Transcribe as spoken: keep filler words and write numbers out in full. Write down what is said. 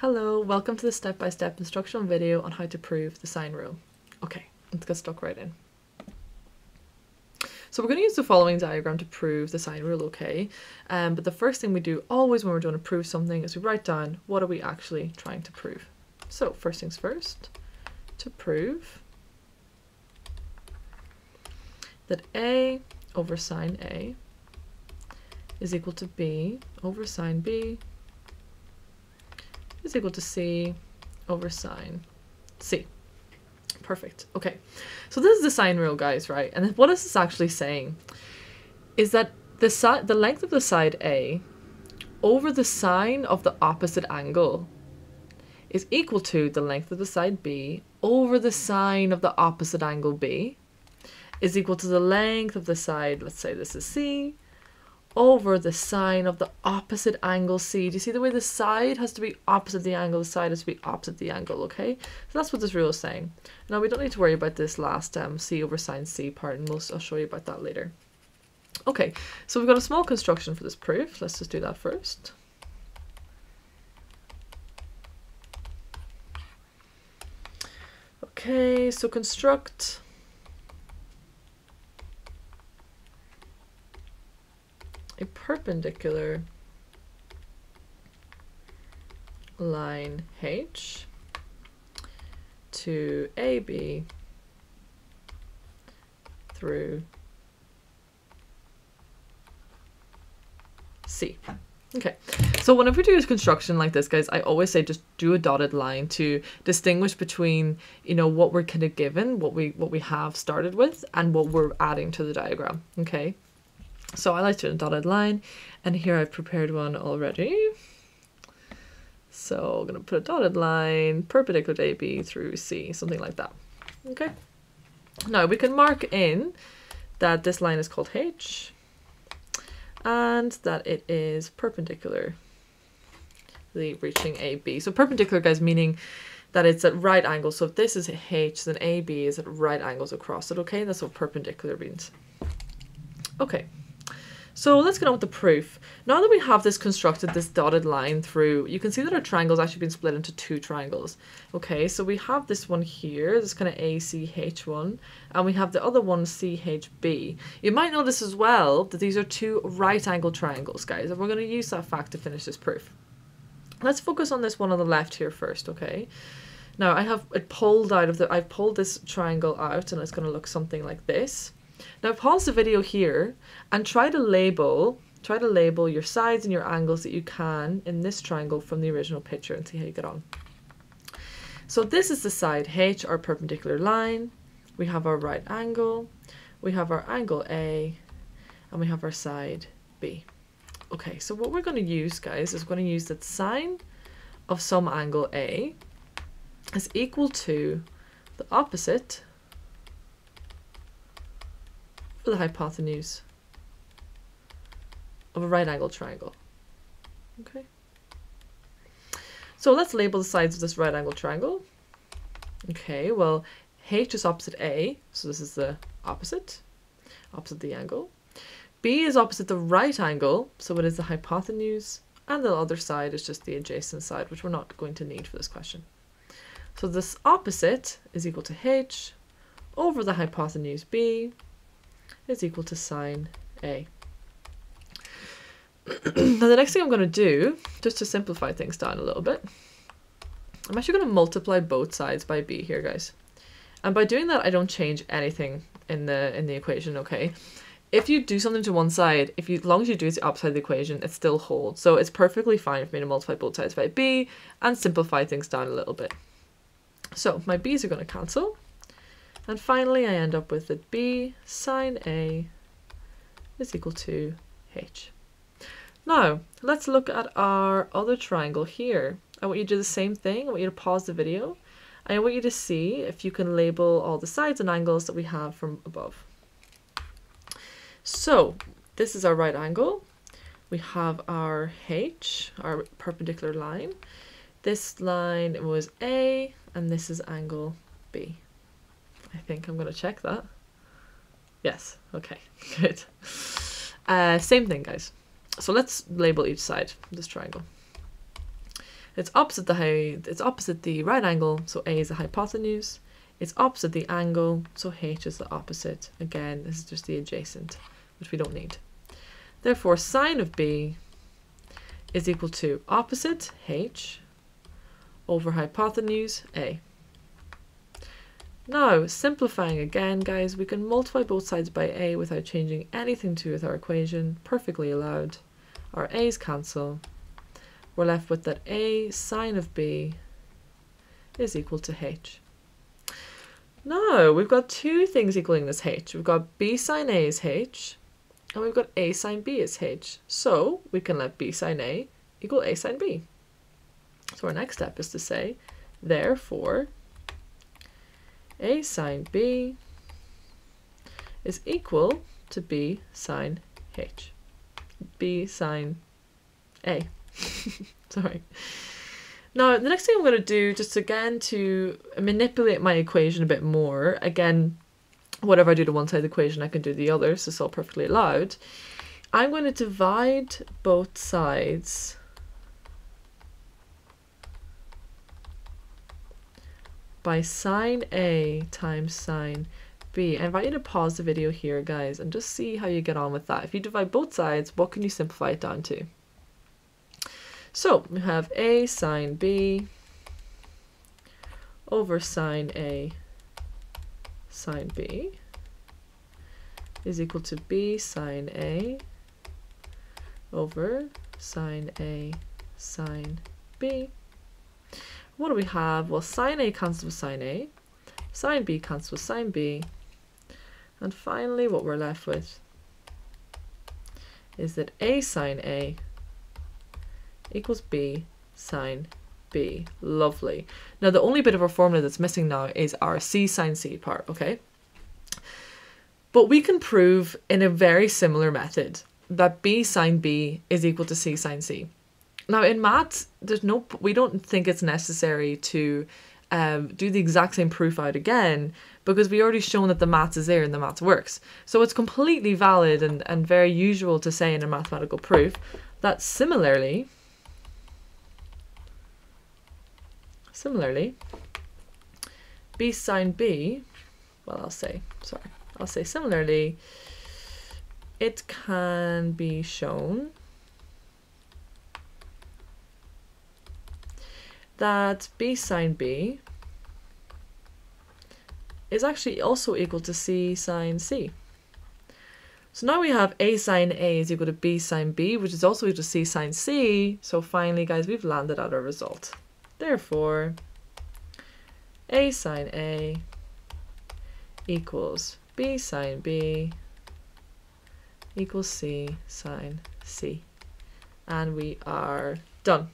Hello, welcome to this step-by-step instructional video on how to prove the sine rule. Okay, let's get stuck right in. So we're going to use the following diagram to prove the sine rule, okay? Um, but the first thing we do always when we're trying to prove something is we write down what are we actually trying to prove. So first things first, to prove that A over sine A is equal to B over sine B is equal to C over sine C. Perfect. Okay, so this is the sine rule, guys, right? And what is this actually saying is that the side, the length of the side A over the sine of the opposite angle is equal to the length of the side B over the sine of the opposite angle B is equal to the length of the side, let's say this is C, over the sine of the opposite angle C. Do you see the way the side has to be opposite the angle, the side has to be opposite the angle, okay? So that's what this rule is saying. Now we don't need to worry about this last um, C over sine C part, and we'll, I'll show you about that later. Okay, so we've got a small construction for this proof. Let's just do that first. Okay, so construct a perpendicular line H to A B through C. Okay, so whenever we do construction like this, guys, I always say just do a dotted line to distinguish between, you know, what we're kind of given, what we what we have started with, and what we're adding to the diagram, okay? So I like to do a dotted line, and here I've prepared one already. So I'm going to put a dotted line perpendicular to A B through C, something like that. Okay. Now we can mark in that this line is called H, and that it is perpendicularly reaching A B. So perpendicular, guys, meaning that it's at right angles. So if this is H, then A B is at right angles across it. Okay, that's what perpendicular means. Okay. So let's get on with the proof. Now that we have this constructed, this dotted line through, you can see that our triangle's actually been split into two triangles. Okay, so we have this one here, this kind of A C H one, and we have the other one, C H B. You might notice as well that these are two right angle triangles, guys, and we're going to use that fact to finish this proof. Let's focus on this one on the left here first, okay? Now I have it pulled out of the, I've pulled this triangle out, and it's going to look something like this. Now pause the video here and try to label try to label your sides and your angles that you can in this triangle from the original picture and see how you get on. So this is the side H, our perpendicular line. We have our right angle, we have our angle A, and we have our side B. Okay, so what we're going to use, guys, is going to use that sine of some angle A is equal to the opposite for the hypotenuse of a right angle triangle. Okay, so let's label the sides of this right angle triangle. Okay, well, H is opposite A, so this is the opposite, opposite the angle. B is opposite the right angle, so it is the hypotenuse, and the other side is just the adjacent side, which we're not going to need for this question. So this opposite is equal to H over the hypotenuse B is equal to sine A. Now the next thing I'm going to do, just to simplify things down a little bit, I'm actually going to multiply both sides by B here, guys. And by doing that, I don't change anything in the in the equation, okay? If you do something to one side, if you, as long as you do it to the opposite of the equation, it still holds. So it's perfectly fine for me to multiply both sides by B and simplify things down a little bit. So my B's are going to cancel. And finally, I end up with that B sine A is equal to H. Now, let's look at our other triangle here. I want you to do the same thing. I want you to pause the video. I want you to see if you can label all the sides and angles that we have from above. So, this is our right angle. We have our H, our perpendicular line. This line was A, and this is angle B. I think I'm going to check that. Yes, okay, good. Uh, same thing, guys. So let's label each side of this triangle. It's opposite the it's opposite the right angle, so A is the hypotenuse. It's opposite the angle, so H is the opposite. Again, this is just the adjacent, which we don't need. Therefore, sine of B is equal to opposite H over hypotenuse A. Now, simplifying again, guys, we can multiply both sides by A without changing anything to with our equation. Perfectly allowed. Our A's cancel. We're left with that A sine of B is equal to H. Now, we've got two things equaling this H. We've got B sine A is H, and we've got A sine B is H. So, we can let B sine A equal A sine B. So our next step is to say, therefore, A sine B is equal to B sine H. B sine A. Sorry. Now, the next thing I'm going to do, just again to manipulate my equation a bit more, again, whatever I do to one side of the equation, I can do the other, so it's all perfectly allowed. I'm going to divide both sides by sine A times sine B. I invite you to pause the video here, guys, and just see how you get on with that. If you divide both sides, what can you simplify it down to? So we have A sine B over sine A sine B is equal to B sine A over sine A sine B. What do we have? Well, sine A cancels with sine A, sine B cancels with sine B, and finally what we're left with is that A sine A equals B sine B. Lovely. Now, the only bit of our formula that's missing now is our C sine C part, okay? But we can prove in a very similar method that B sine B is equal to C sine C. Now, in maths, there's no, we don't think it's necessary to um, do the exact same proof out again, because we already shown that the maths is there and the maths works. So it's completely valid and, and very usual to say in a mathematical proof that similarly, similarly, B sine B, well, I'll say, sorry, I'll say similarly, it can be shown that B sine B is actually also equal to C sine C. So now we have A sine A is equal to B sine B, which is also equal to C sine C. So finally, guys, we've landed at our result. Therefore, A sine A equals B sine B equals C sine C. And we are done.